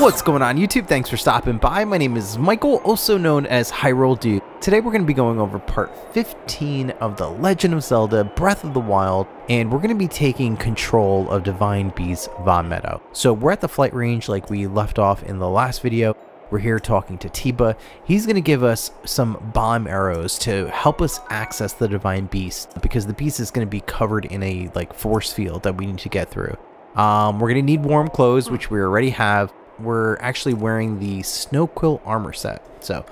What's going on YouTube? Thanks for stopping by. My name is Michael, also known as HyruleDude. Today we're going to be going over part 15 of The Legend of Zelda Breath of the Wild, and we're going to be taking control of Divine Beast Vah Medoh. So we're at the flight range like we left off in the last video. We're here talking to Teba. He's going to give us some bomb arrows to help us access the Divine Beast, because the beast is going to be covered in a force field that we need to get through. We're going to need warm clothes, which we already have. We're actually wearing the Snowquill armor set. So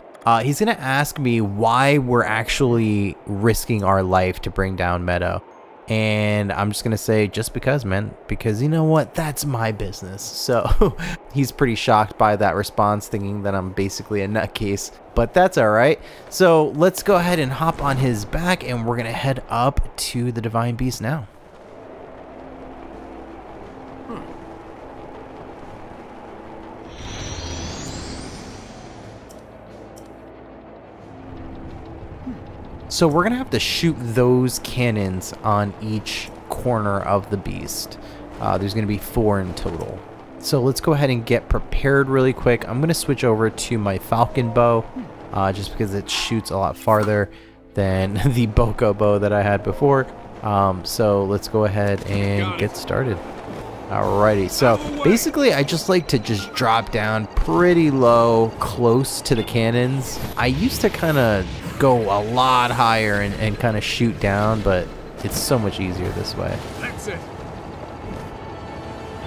he's going to ask me why we're actually risking our life to bring down Medoh. And I'm just going to say, just because, man, because you know what? That's my business. So he's pretty shocked by that response, thinking that I'm basically a nutcase, but that's all right. So let's go ahead and hop on his back, and we're going to head up to the Divine Beast now. So we're going to have to shoot those cannons on each corner of the beast. There's going to be 4 in total. So let's go ahead and get prepared really quick. I'm going to switch over to my Falcon bow, just because it shoots a lot farther than the Boko bow that I had before. So let's go ahead and get started. Alrighty, so basically I just like to just drop down pretty low, close to the cannons. I used to kind of go a lot higher and kind of shoot down, but it's so much easier this way. That's it.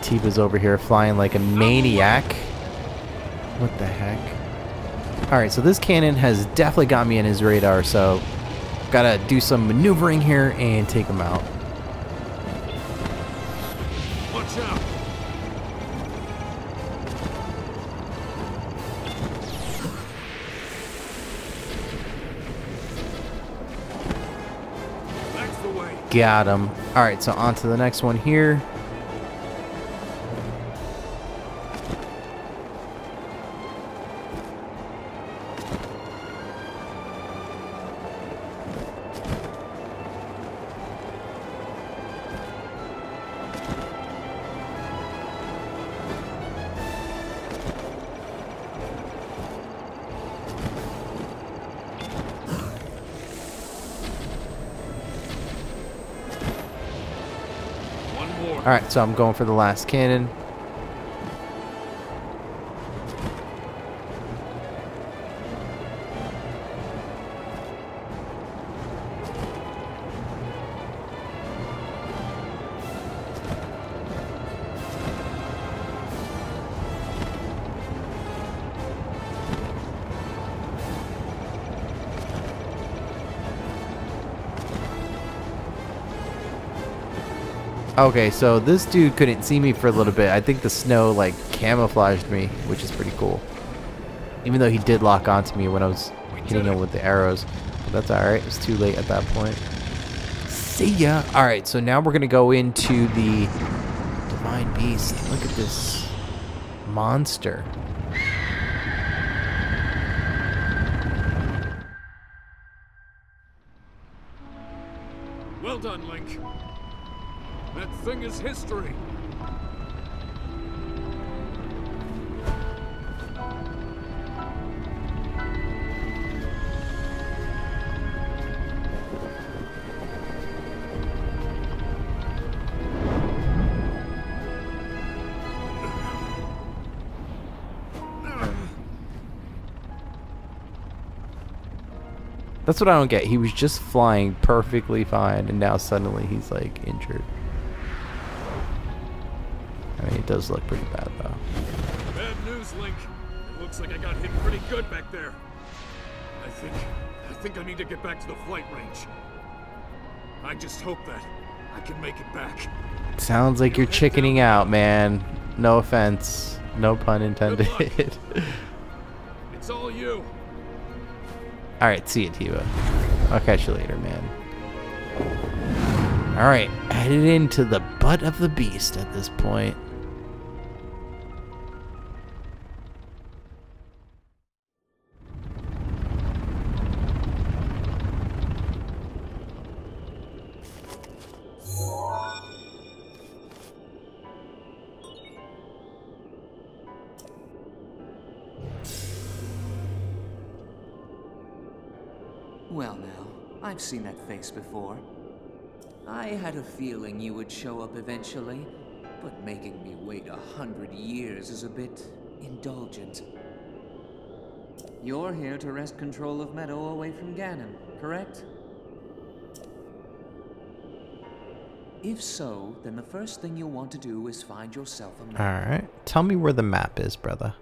Teba's over here flying like a maniac. What the heck? Alright, so this cannon has definitely got me in his radar, so gotta do some maneuvering here and take him out. Got him. All right, so on to the next one here. Alright, so I'm going for the last cannon. Okay, so this dude couldn't see me for a little bit. I think the snow camouflaged me, which is pretty cool. Even though he did lock onto me when I was hitting him with the arrows. But that's alright, it's too late at that point. See ya! Alright, so now we're gonna go into the Divine Beast. Look at this monster. Well done, Link. That thing is history. That's what I don't get. He was just flying perfectly fine, and now suddenly he's like injured. I mean, it does look pretty bad, though. Bad news, Link. It looks like I got hit pretty good back there. I think I need to get back to the flight range. I just hope that I can make it back. Sounds like you're chickening out, man. No offense. No pun intended. It's all you. Alright, see you, Teba. I'll catch you later, man. Alright, headed into the butt of the beast at this point. Well now, I've seen that face before. I had a feeling you would show up eventually, but making me wait 100 years is a bit indulgent. You're here to wrest control of Medoh away from Ganon, correct? If so, then the first thing you'll want to do is find yourself a map. Alright, tell me where the map is, brother.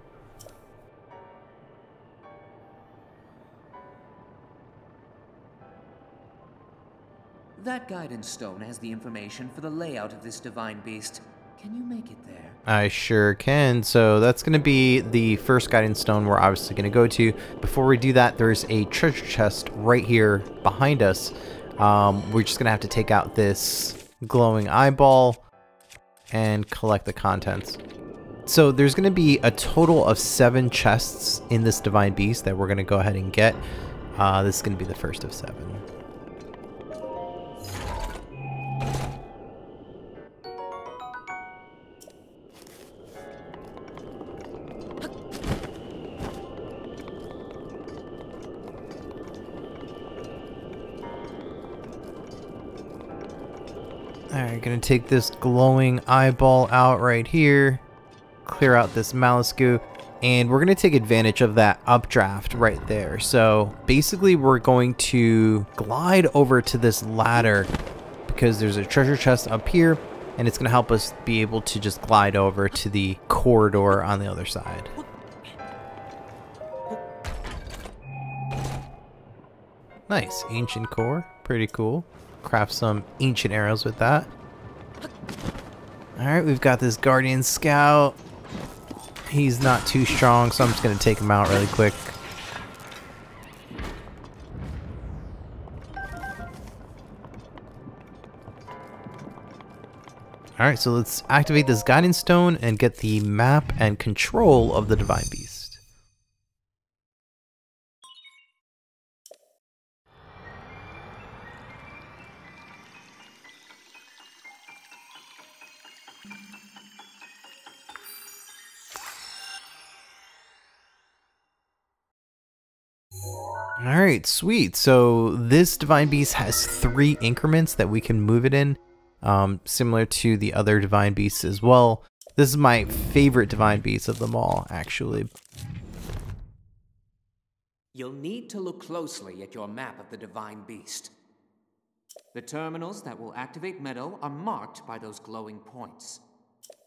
That guidance stone has the information for the layout of this divine beast. Can you make it there? I sure can. So that's going to be the first guidance stone we're obviously going to go to. Before we do that, there's a treasure chest right here behind us. We're just going to have to take out this glowing eyeball and collect the contents. So there's going to be a total of 7 chests in this divine beast that we're going to go ahead and get. This is going to be the first of 7. Alright, gonna take this glowing eyeball out right here, clear out this Malescu, and we're gonna take advantage of that updraft right there. So basically we're going to glide over to this ladder because there's a treasure chest up here, and it's gonna help us be able to just glide over to the corridor on the other side. Nice, ancient core, pretty cool. Craft some ancient arrows with that. Alright, we've got this guardian scout. He's not too strong, so I'm just going to take him out really quick. Alright, so let's activate this guidance stone and get the map and control of the divine beast. Alright, sweet. So this divine beast has 3 increments that we can move it in, similar to the other divine beasts as well. This is my favorite divine beast of them all, actually. You'll need to look closely at your map of the divine beast. The terminals that will activate Medoh are marked by those glowing points.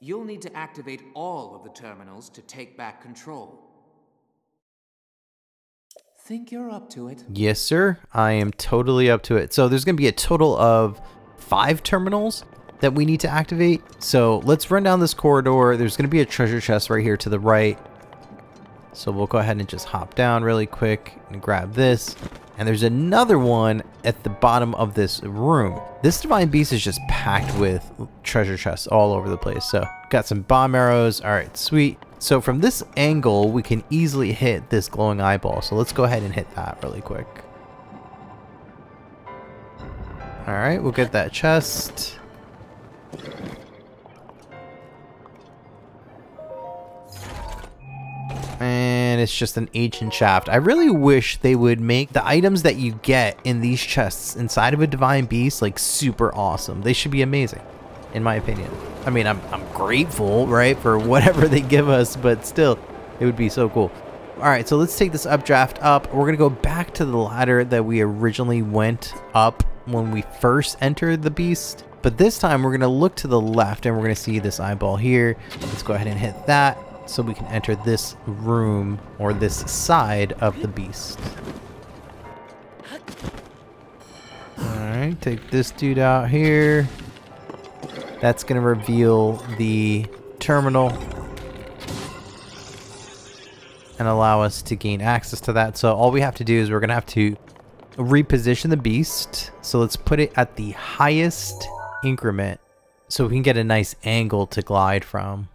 You'll need to activate all of the terminals to take back control. Think you're up to it? Yes, sir. I am totally up to it. So there's going to be a total of 5 terminals that we need to activate. So let's run down this corridor. There's going to be a treasure chest right here to the right. So we'll go ahead and just hop down really quick and grab this. And there's another one at the bottom of this room. This divine beast is just packed with treasure chests all over the place. So got some bomb arrows. All right, sweet. So from this angle, we can easily hit this glowing eyeball. So let's go ahead and hit that really quick. All right, we'll get that chest. And it's just an ancient shaft. I really wish they would make the items that you get in these chests inside of a divine beast like super awesome. They should be amazing, in my opinion. I mean, I'm grateful, right, for whatever they give us, but still, it would be so cool. All right, so let's take this updraft up. We're going to go back to the ladder that we originally went up when we first entered the beast. But this time, we're going to look to the left, and we're going to see this eyeball here. Let's go ahead and hit that so we can enter this room or this side of the beast. All right, take this dude out here. That's going to reveal the terminal and allow us to gain access to that. So all we have to do is we're going to have to reposition the beast. So let's put it at the highest increment so we can get a nice angle to glide from.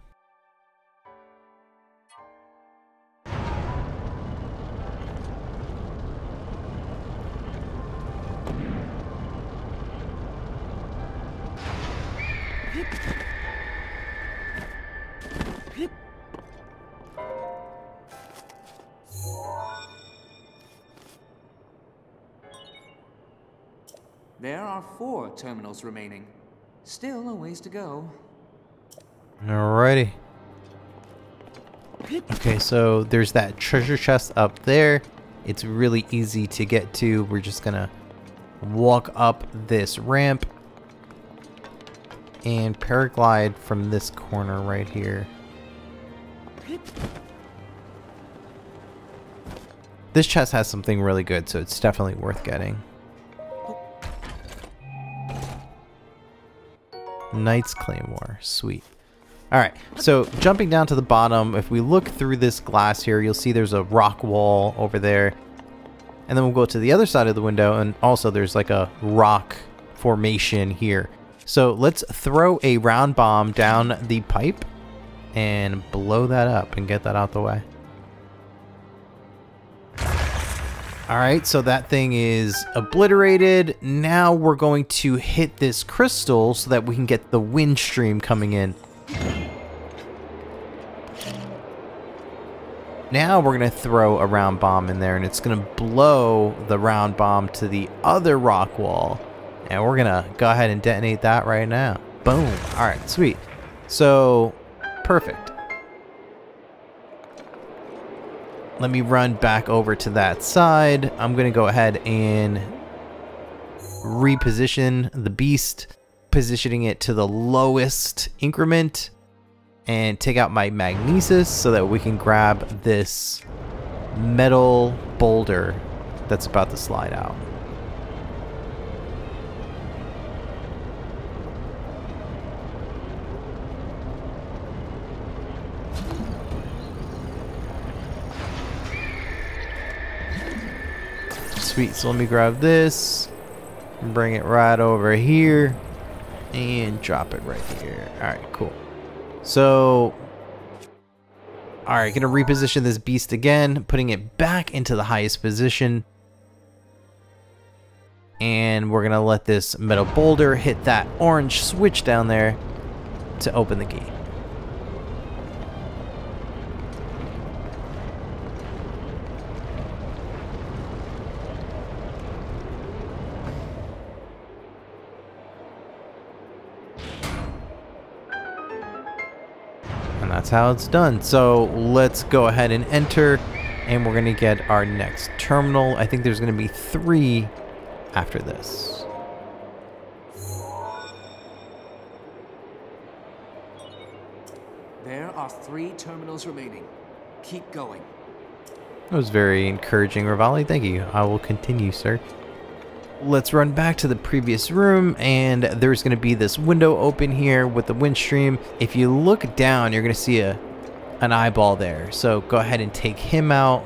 4 terminals remaining. Still a ways to go. Alrighty. Okay, so there's that treasure chest up there. It's really easy to get to. We're just gonna walk up this ramp and paraglide from this corner right here. This chest has something really good, so it's definitely worth getting. Knight's Claymore, sweet. Alright, so jumping down to the bottom, if we look through this glass here, you'll see there's a rock wall over there. And then we'll go to the other side of the window, and also there's like a rock formation here. So let's throw a round bomb down the pipe and blow that up and get that out the way. Alright, so that thing is obliterated. Now we're going to hit this crystal so that we can get the wind stream coming in. Now we're going to throw a round bomb in there, and it's going to blow the round bomb to the other rock wall. And we're going to go ahead and detonate that right now. Boom. Alright, sweet. So, perfect. Let me run back over to that side. I'm going to go ahead and reposition the beast, positioning it to the lowest increment, and take out my magnesis so that we can grab this metal boulder that's about to slide out. Sweet, so let me grab this and bring it right over here and drop it right here. Alright, cool. So, alright, gonna reposition this beast again, putting it back into the highest position. And we're gonna let this metal boulder hit that orange switch down there to open the gate. That's how it's done. So let's go ahead and enter, and we're gonna get our next terminal. I think there's gonna be 3 after this. There are 3 terminals remaining. Keep going. That was very encouraging, Revali. Thank you. I will continue, sir. Let's run back to the previous room, and there's going to be this window open here with the wind stream. If you look down, you're going to see an eyeball there. So go ahead and take him out.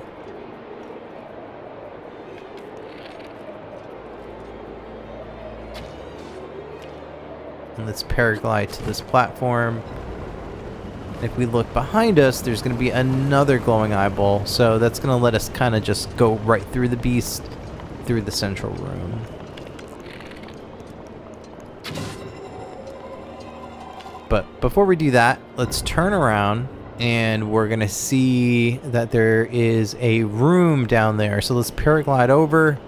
And let's paraglide to this platform. If we look behind us, there's going to be another glowing eyeball. So that's going to let us kind of just go right through the beast, through the central room. But before we do that, let's turn around, and we're gonna see that there is a room down there. So let's paraglide over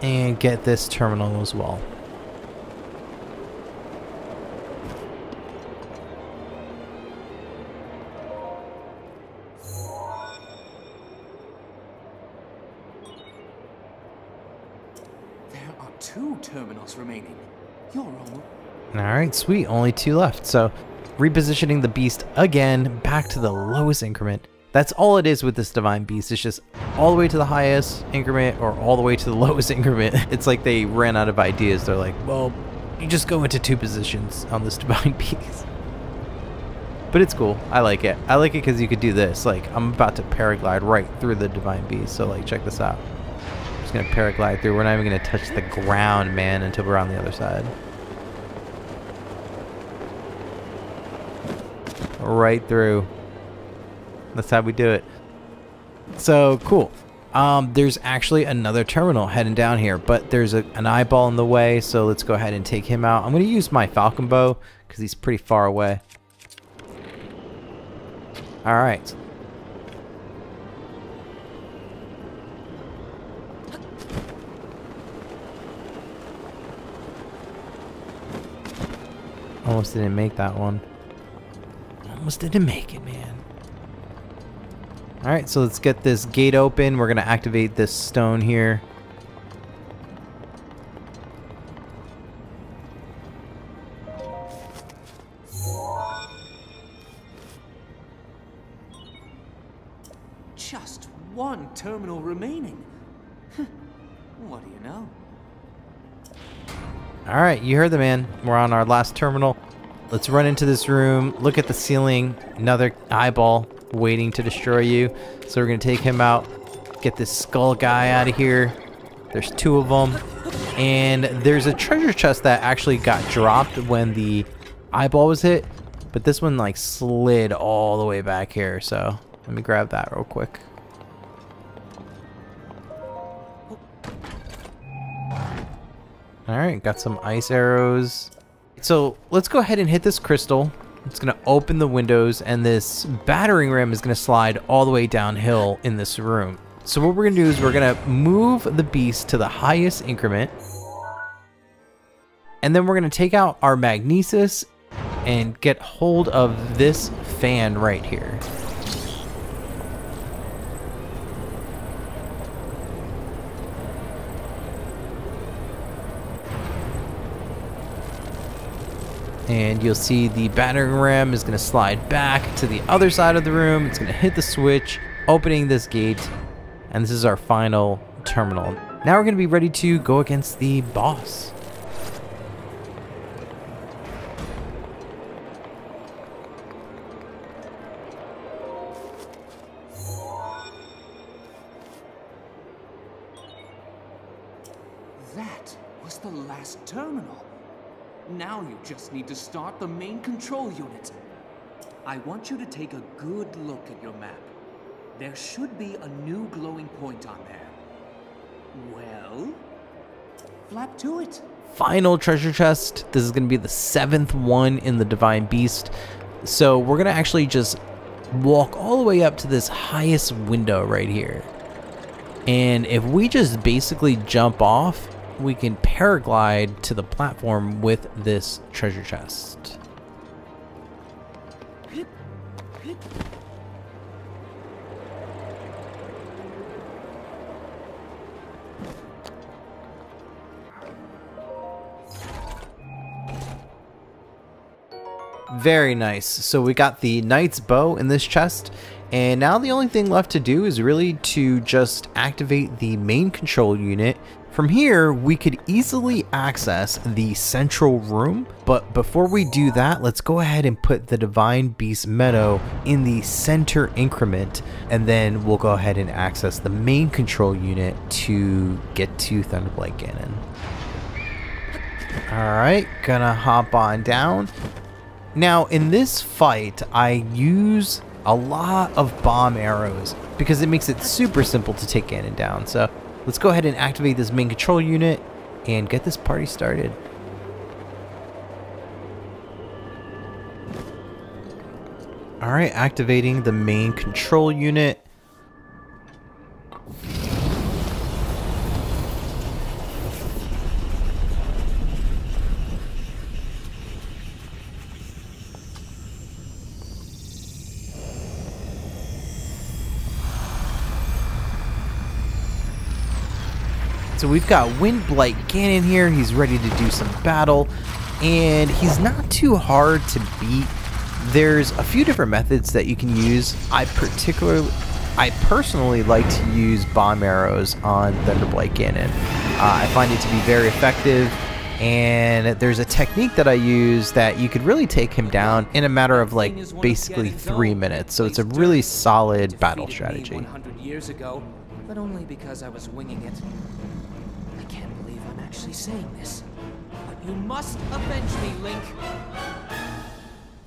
and get this terminal as well. Remaining. You're wrong. Alright, sweet. Only 2 left. So repositioning the beast again back to the lowest increment. That's all it is with this divine beast. It's just all the way to the highest increment or all the way to the lowest increment. It's like they ran out of ideas. They're like, well, you just go into 2 positions on this divine beast. But it's cool. I like it. I like it because you could do this. Like, I'm about to paraglide right through the divine beast. So like, check this out. Gonna paraglide through. We're not even gonna touch the ground, man, until we're on the other side. Right through. That's how we do it. So cool. There's actually another terminal heading down here, but there's an eyeball in the way, so let's go ahead and take him out. I'm gonna use my Falcon bow because he's pretty far away. All right. Almost didn't make that one. Almost didn't make it, man. Alright, so let's get this gate open. We're going to activate this stone here. Just one terminal remaining. What do you know? Alright, you heard the man. We're on our last terminal. Let's run into this room, look at the ceiling, another eyeball waiting to destroy you. So we're going to take him out, get this skull guy out of here. There's two of them. And there's a treasure chest that actually got dropped when the eyeball was hit. But this one like slid all the way back here. So let me grab that real quick. Alright, got some ice arrows. So let's go ahead and hit this crystal. It's going to open the windows, and this battering ram is going to slide all the way downhill in this room. So what we're going to do is we're going to move the beast to the highest increment. And then we're going to take out our magnesis and get hold of this fan right here. And you'll see the battering ram is going to slide back to the other side of the room. It's going to hit the switch, opening this gate. And this is our final terminal. Now we're going to be ready to go against the boss. That was the last terminal. Now you just need to start the main control unit. I want you to take a good look at your map. There should be a new glowing point on there. Well, flap to it. Final treasure chest. This is going to be the 7th one in the Divine Beast. So we're going to actually just walk all the way up to this highest window right here. And if we just basically jump off, we can paraglide to the platform with this treasure chest. Very nice. So we got the knight's bow in this chest. And now the only thing left to do is really to just activate the main control unit. From here, we could easily access the central room, but before we do that, let's go ahead and put the Divine Beast Meadow in the center increment, and then we'll go ahead and access the main control unit to get to Thunderblight Ganon. Alright, gonna hop on down. Now, in this fight, I use a lot of bomb arrows because it makes it super simple to take Ganon down, so let's go ahead and activate this main control unit and get this party started. Alright, activating the main control unit. So we've got Windblight Ganon here. He's ready to do some battle, and he's not too hard to beat. There's a few different methods that you can use. I personally like to use bomb arrows on Thunderblight Ganon. I find it to be very effective, and there's a technique that I use that you could really take him down in a matter of like basically 3 minutes. So it's a really solid battle strategy. 100 years ago, but only because I was winging it. I can't believe I'm actually saying this, but you must avenge me, Link.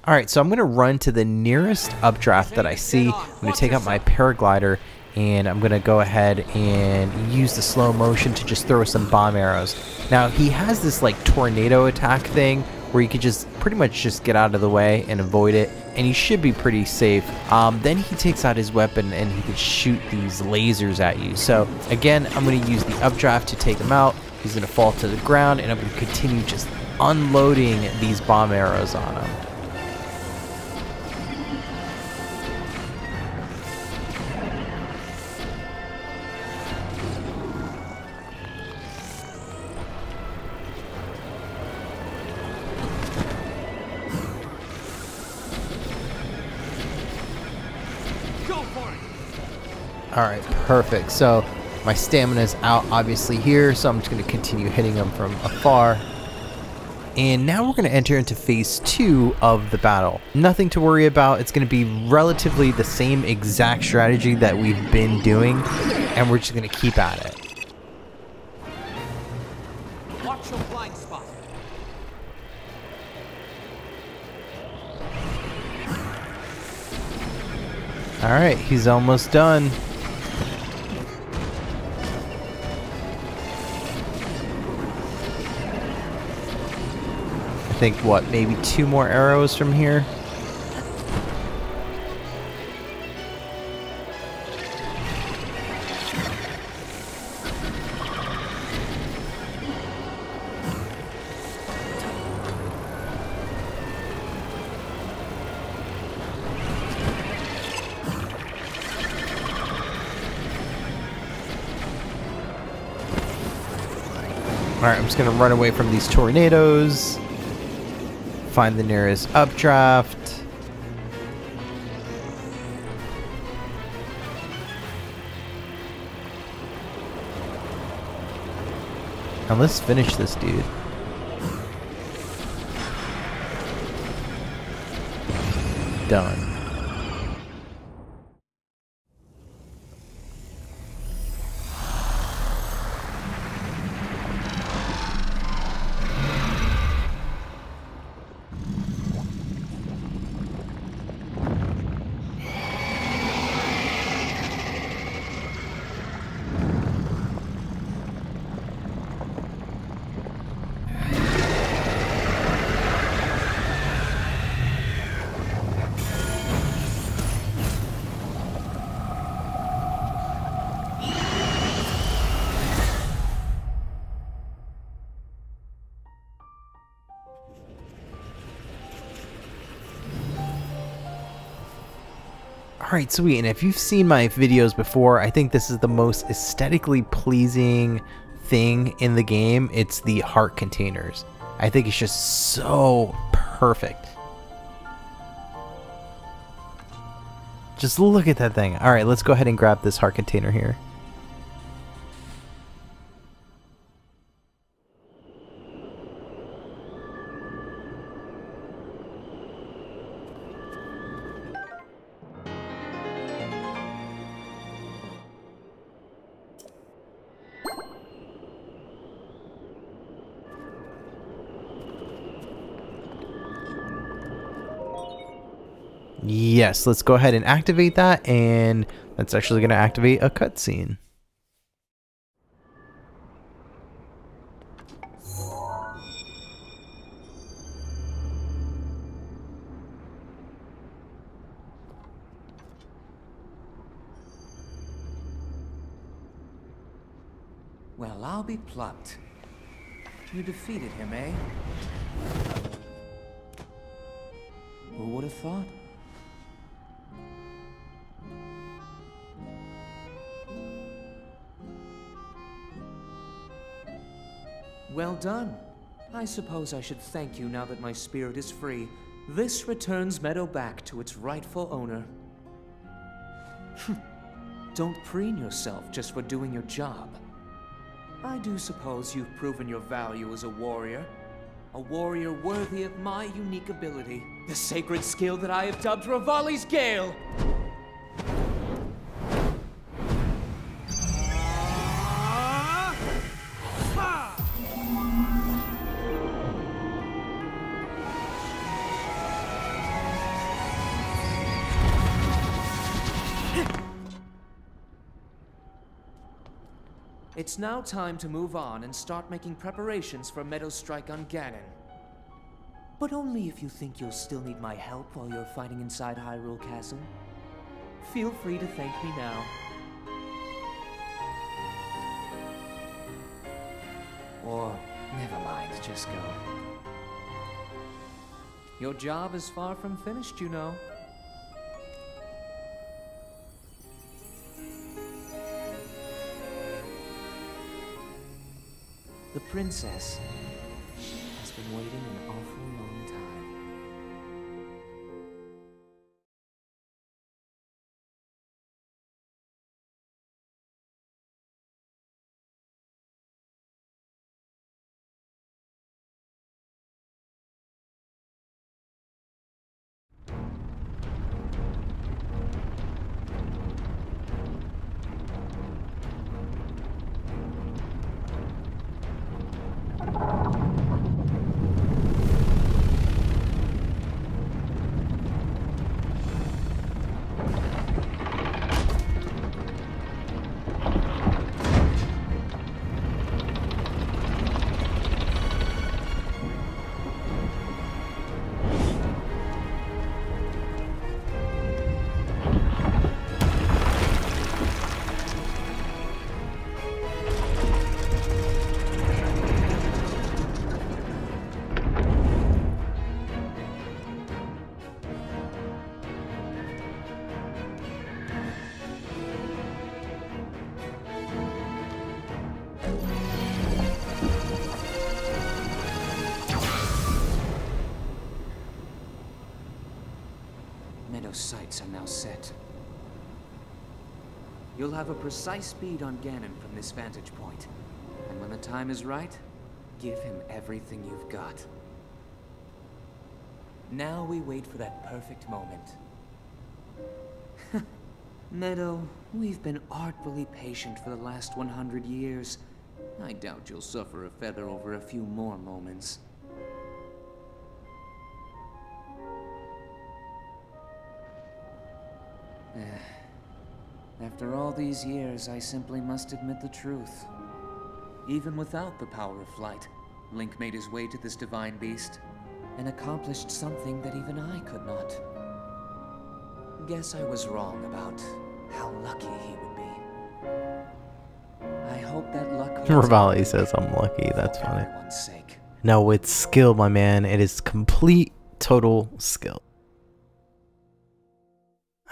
Alright, so I'm going to run to the nearest updraft that I see. I'm going to take out my paraglider, and I'm going to go ahead and use the slow motion to just throw some bomb arrows. Now, he has this like tornado attack thing where you could just pretty much just get out of the way and avoid it, and he should be pretty safe. Then he takes out his weapon and he can shoot these lasers at you. So again, I'm going to use the updraft to take him out. He's going to fall to the ground, and I'm going to continue just unloading these bomb arrows on him. Alright, perfect. So my stamina is out obviously here, so I'm just going to continue hitting them from afar. And now we're going to enter into phase 2 of the battle. Nothing to worry about. It's going to be relatively the same exact strategy that we've been doing, and we're just going to keep at it. Watch your blind spot. Alright, he's almost done. I think, what, maybe 2 more arrows from here? Alright, I'm just going to run away from these tornadoes. Find the nearest updraft. And let's finish this dude. Done. Alright, sweet, and if you've seen my videos before, I think this is the most aesthetically pleasing thing in the game. It's the heart containers. I think it's just so perfect. Just look at that thing. Alright, let's go ahead and grab this heart container here. Yes, let's go ahead and activate that, and that's actually going to activate a cutscene. Well, I'll be plucked. You defeated him, eh? Who would have thought? Well done. I suppose I should thank you now that my spirit is free. This returns Medoh back to its rightful owner. Don't preen yourself just for doing your job. I do suppose you've proven your value as a warrior worthy of my unique ability, the sacred skill that I have dubbed Revali's Gale. It's now time to move on and start making preparations for Medoh's strike on Ganon. But only if you think you'll still need my help while you're fighting inside Hyrule Castle. Feel free to thank me now. Or, never mind, just go. Your job is far from finished, you know. The princess has been waiting an awful long time. Medoh's sights are now set. You'll have a precise bead on Ganon from this vantage point. And when the time is right, give him everything you've got. Now we wait for that perfect moment. Medoh, we've been artfully patient for the last 100 years. I doubt you'll suffer a feather over a few more moments. After all these years, I simply must admit the truth. Even without the power of flight, Link made his way to this divine beast and accomplished something that even I could not. Guess I was wrong about how lucky he would be. I hope that luck. Revali says I'm lucky. That's funny. No, it's skill, my man. It is complete, total skill.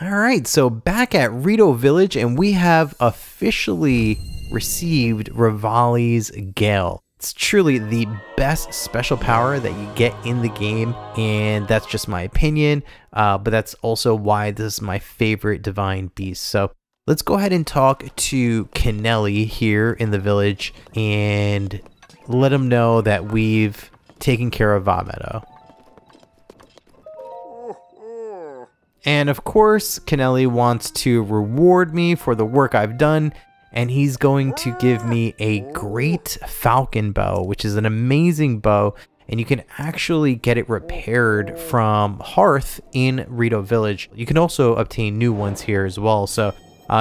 Alright, so back at Rito Village, and we have officially received Revali's Gale. It's truly the best special power that you get in the game, and that's just my opinion, but that's also why this is my favorite Divine Beast. So let's go ahead and talk to Kaneli here in the village, and let him know that we've taken care of Vah Medoh. And of course, Kaneli wants to reward me for the work I've done, and he's going to give me a great Falcon bow, which is an amazing bow, and you can actually get it repaired from Hearth in Rito Village. You can also obtain new ones here as well, so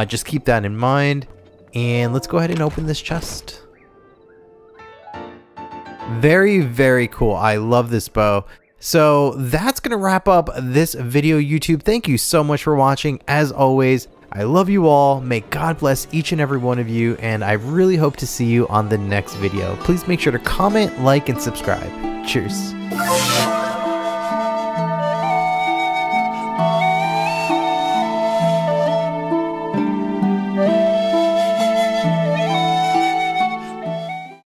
just keep that in mind. And let's go ahead and open this chest. Very, very cool. I love this bow. So that's going to wrap up this video, YouTube. Thank you so much for watching. As always, I love you all. May God bless each and every one of you. And I really hope to see you on the next video. Please make sure to comment, like, and subscribe. Cheers.